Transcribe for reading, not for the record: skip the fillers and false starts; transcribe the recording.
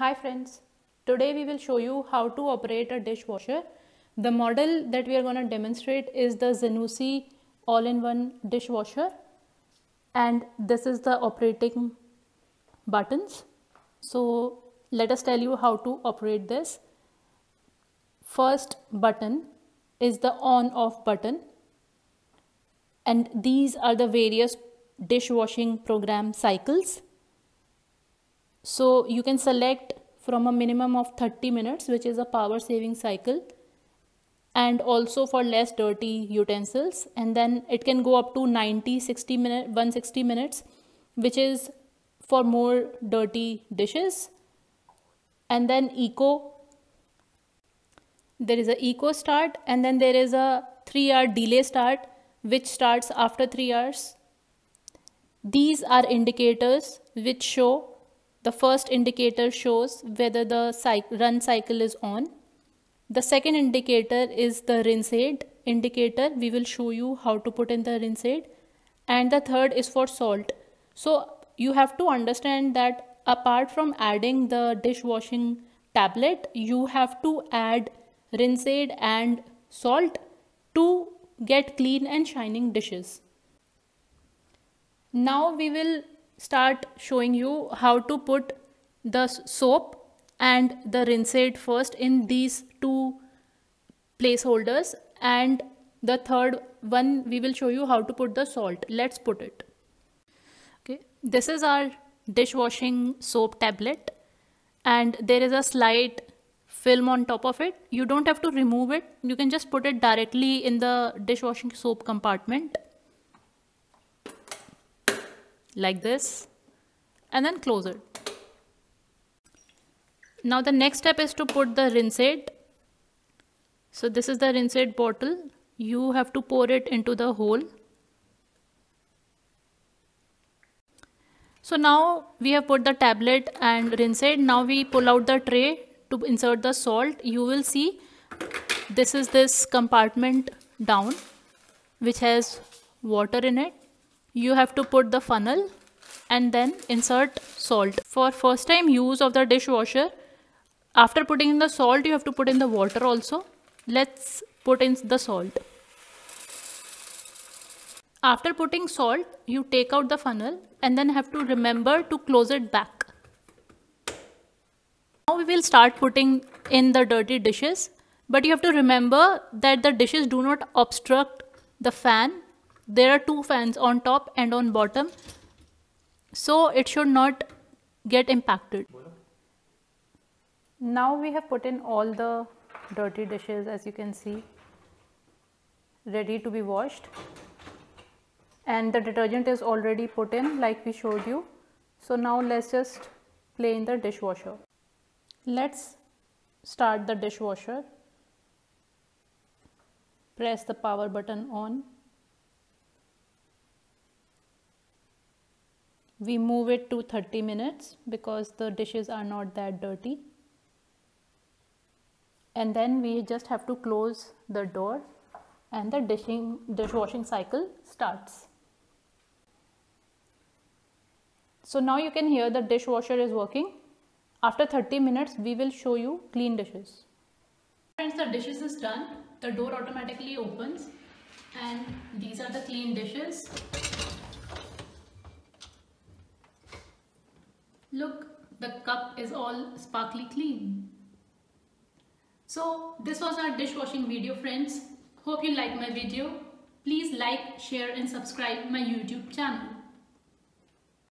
Hi friends, today we will show you how to operate a dishwasher. The model that we are going to demonstrate is the Zanussi all-in-one dishwasher, and this is the operating buttons. So let us tell you how to operate this. First button is the on-off button, and these are the various dishwashing program cycles. So you can select from a minimum of 30 minutes, which is a power saving cycle, and also for less dirty utensils, and then it can go up to 90, 60 minutes, 160 minutes, which is for more dirty dishes. And then eco, there is a eco start, and then there is a 3-hour delay start, which starts after 3 hours. These are indicators which show. The first indicator shows whether the run cycle is on. The second indicator is the rinse aid indicator. We will show you how to put in the rinse aid. And the third is for salt. So you have to understand that apart from adding the dishwashing tablet, you have to add rinse aid and salt to get clean and shining dishes. Now we will start showing you how to put the soap and the rinse aid first in these two placeholders, and the third one we will show you how to put the salt. Let's put it. Okay, this is our dishwashing soap tablet, and there is a slight film on top of it. You don't have to remove it, you can just put it directly in the dishwashing soap compartment, like this, and then close it. Now the next step is to put the rinse aid. So this is the rinse aid bottle. You have to pour it into the hole. So now we have put the tablet and rinse aid. Now we pull out the tray to insert the salt. You will see this is this compartment down which has water in it. You have to put the funnel and then insert salt. For first time use of the dishwasher, after putting in the salt, you have to put in the water also. Let's put in the salt. After putting salt, you take out the funnel and then have to remember to close it back. Now we will start putting in the dirty dishes, but you have to remember that the dishes do not obstruct the fan. There are two fans, on top and on bottom, so it should not get impacted. Now we have put in all the dirty dishes, as you can see, ready to be washed, and the detergent is already put in like we showed you. So now let's just play in the dishwasher. Let's start the dishwasher. Press the power button on. We move it to 30 minutes because the dishes are not that dirty. And then we just have to close the door and the dishwashing cycle starts. So now you can hear the dishwasher is working. After 30 minutes, we will show you clean dishes. Friends, the dishes is done. The door automatically opens, and these are the clean dishes. Look, the cup is all sparkly clean. So this was our dishwashing video, friends. Hope you like my video. Please like, share and subscribe my YouTube channel.